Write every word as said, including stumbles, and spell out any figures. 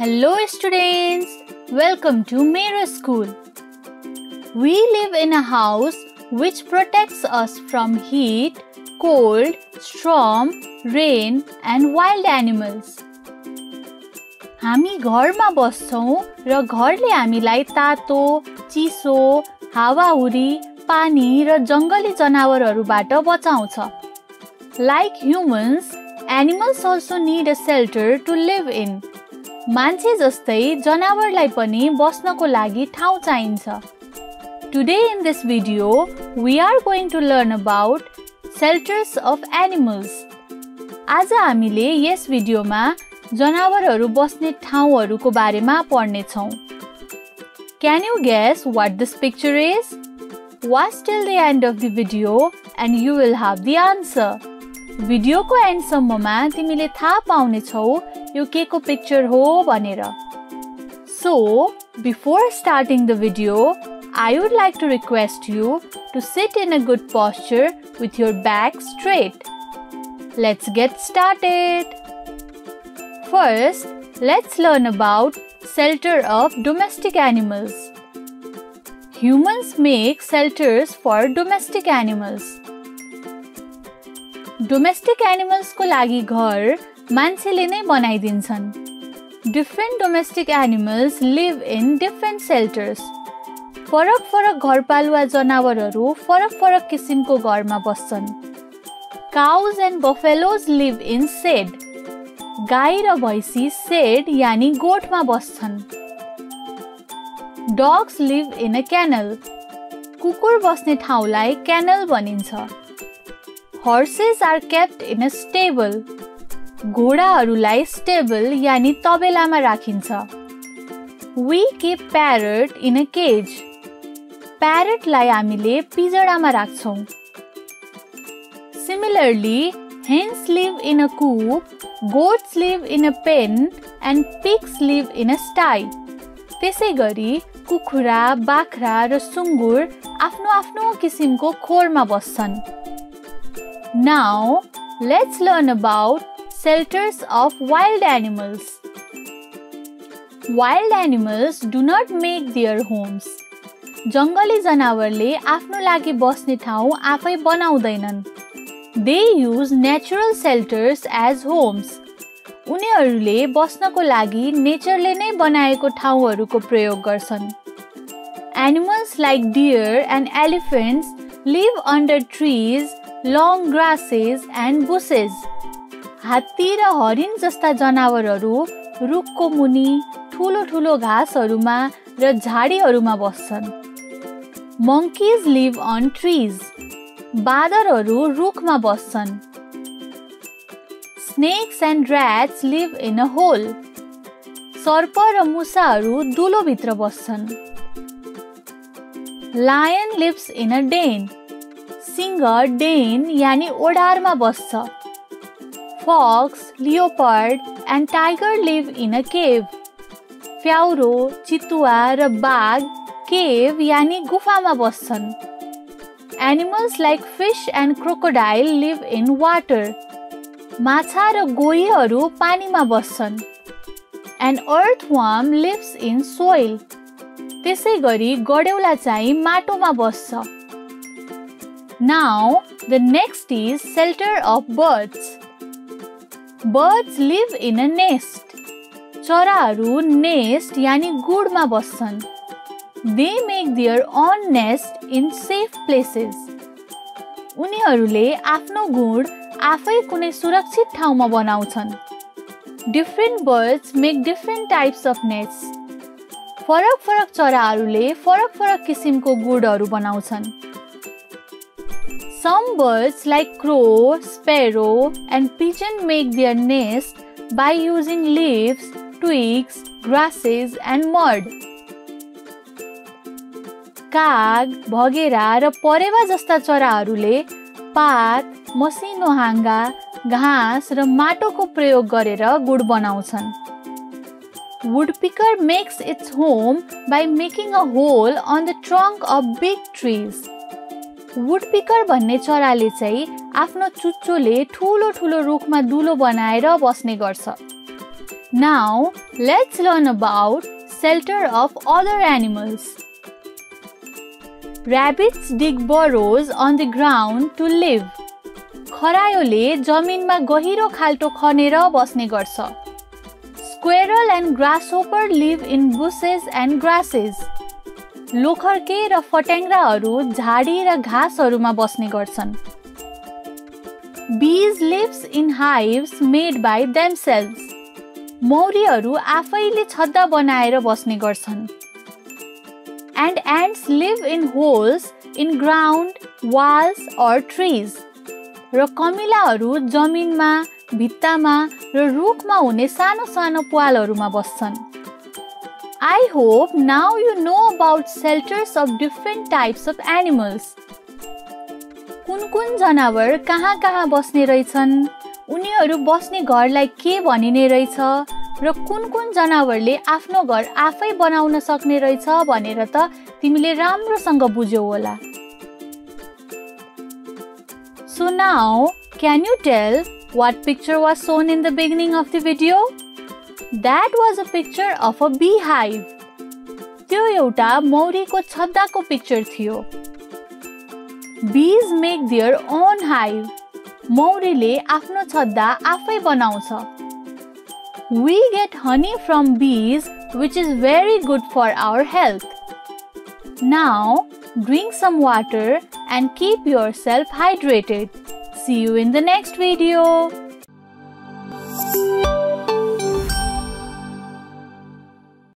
Hello students, welcome to Mera School. We live in a house which protects us from heat, cold, storm, rain and wild animals. हामी घरमा बस्छौं र घरले हामीलाई तातो, चिसो, हावाहुरी, पानी र जंगली जनावरहरूबाट बचाउँछ। Like humans, animals also need a shelter to live in. मान्छे जस्तै जनावरलाई पनि बस्नको लागि ठाउँ चाहिन्छ। Today in this video, we are going to learn about shelters of animals. आज हामीले यस भिडियोमा जनावरहरू बस्ने ठाउँहरूको बारेमा पढ्ने छौं। Can you guess what this picture is? Watch till the end of the video and you will have the answer. Video को end सम्ममा तिमीले थाहा पाउने छौ यो के को पिक्चर हो भनेर। So, before starting the video, I would like to request you to sit in a good posture with your back straight. Let's get started. First, let's learn about shelter of domestic animals. Humans make shelters for domestic animals. Domestic animals को लागि घर मान्छेले नै बनाइदिन्छन्। Different domestic animals live in different shelters. फरक फरक घरपालुवा जनावरहरू फरक फरक किसिमको घरमा बस्छन्। Cows and buffaloes live in shed. गाई र भैँसी सेड यानी गोठमा बस्छन्। Dogs live in a kennel. कुकुर बस्ने ठाउँलाई kennel भनिन्छ। Horses are kept in a stable. घोडाहरूलाई stable यानी तबेलामा राखिन्छ। We keep parrot in a cage. प्यारटलाई हामीले पिजडामा राख्छौं। Similarly, hens live in a coop. Goats live in a pen and pigs live in a sty. त्यसै गरी कुखुरा, बाख्रा र सुँगुर आफ्नो आफ्नो किसिमको खोरमा बस्छन्। Now, let's learn about shelters of wild animals. Wild animals do not make their homes. जंगली जनावरले आफ्नो लागि बस्ने ठाउँ आफै बनाउँदैनन्। They use natural shelters as homes. उनीहरूले बस्नको लागि नेचरले नै बनाएको ठाउँहरूको प्रयोग गर्छन्। Animals like deer and elephants live under trees, long grasses and bushes. हात्ती र हरिण जस्ता जनावरहरू रुखको मुनि, ठूलो ठूलो घाँसहरूमा र झाडीहरूमा बस्छन्। Monkeys live on trees. बादरहरू रुखमा बस्छन्। Snakes and rats live in a hole. सर्प र मुसाहरू दुलोभित्र बस्छन्। Lion lives in a den. सिंह डेन यानी ओडारमा बस्छ। Fox, leopard and tiger live in a cave. फ्याउरो, चितुवा र बाघ केभ यानी गुफामा बस्छन्। Animals like fish and crocodile live in water. माछा र गोहीहरू पानीमा बस्छन्। An earthworm lives in soil. त्यसै गरी गडेउला चाहिँ माटोमा बस्छ। Now, the next is shelter of birds. Birds live in a nest. चराहरू nest यानी गुडमा बस्छन्। They make their own nest in safe places. उनीहरूले आफ्नो गुड आफै कुनै सुरक्षित ठाउँमा बनाउँछन्। Different birds make different types of nests. फरक फरक चराहरूले फरक फरक किसिमको गुडहरू बनाउँछन्। Some birds like crow, sparrow and pigeon make their nest by using leaves, twigs, grasses and mud. काग, भगेरा र परेवा जस्ता चराहरूले पात, मसिनो हाँगा, घाँस र माटोको प्रयोग गरेर गुड बनाउँछन्। Woodpecker makes its home by making a hole on the trunk of big trees. Woodpecker भन्ने चराले चाहिँ आफ्नो चुच्चोले ठूलो ठूलो रुखमा दुलो बनाएर बस्ने गर्छ। Now let's learn about shelter of other animals. Rabbits dig burrows on the ground to live. खरायोले जमिनमा गहिरो खाल्टो खनेर बस्ने गर्छ। Squirrel and grasshopper live in bushes and grasses. लोखर्के र फटेङ्ग्राहरू झाडी र घाँसहरूमा बस्ने गर्छन्। Bees lives in hives made by themselves. मौरीहरू आफैले छत्ता बनाएर बस्ने गर्छन्। And ants live in holes in ground, walls or trees. र कमिलाहरू जमिनमा, भित्तामा र रुखमा हुने सानो सानो प्वालहरूमा बस्छन्। I hope now you know about shelters of different types of animals. कुन-कुन जनावर कहाँ-कहाँ बस्ने रहेछन्? उनीहरू बस्ने घरलाई के भनिने रहेछ र कुन-कुन जनावरले आफ्नो घर आफै बनाउन सक्ने रहेछ भनेर त तिमीले राम्रोसँग बुझ्यौ होला। So now, can you tell what picture was shown in the beginning of the video? That was a picture of a beehive. त्यो एउटा मौरीको छत्ताको पिक्चर थियो। Bees make their own hive. मौरीले आफ्नो छत्ता आफै बनाउँछ। We get honey from bees, which is very good for our health. Now, drink some water and keep yourself hydrated. See you in the next video.